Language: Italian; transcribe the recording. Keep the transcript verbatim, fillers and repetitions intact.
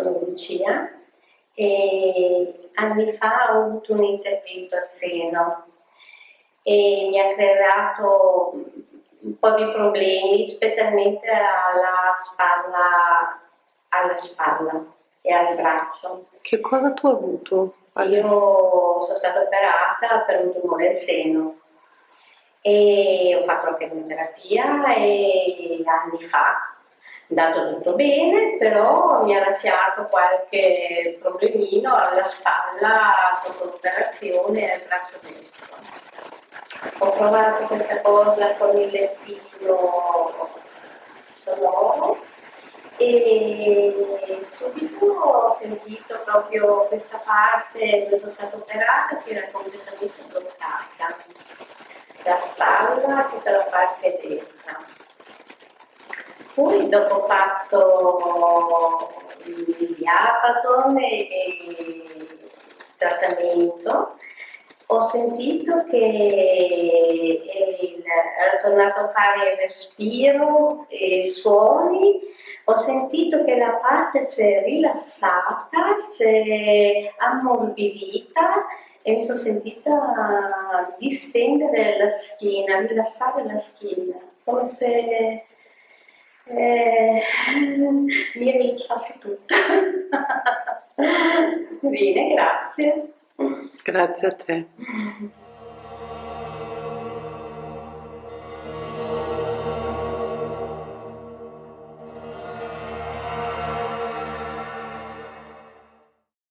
sono Lucia e anni fa ho avuto un intervento al seno e mi ha creato un po' di problemi, specialmente alla spalla, alla spalla e al braccio. Che cosa tu hai avuto? Io sono stata operata per un tumore al seno e ho fatto la chemioterapia e anni fa è andato tutto bene, però mi ha lasciato qualche problemino alla spalla dopo l'operazione al braccio destro. Ho provato questa cosa con il lettino sonoro e subito ho sentito proprio questa parte dove sono stata operata che era completamente bloccata, la spalla, tutta la parte destra. Poi dopo ho fatto il diapason e il trattamento, ho sentito che il, ero tornato a fare il respiro e i suoni, ho sentito che la parte si è rilassata, si è ammorbidita e mi sono sentita distendere la schiena, rilassare la schiena, come se eh, mi rilassassi tutto. Bene, grazie. Grazie a te.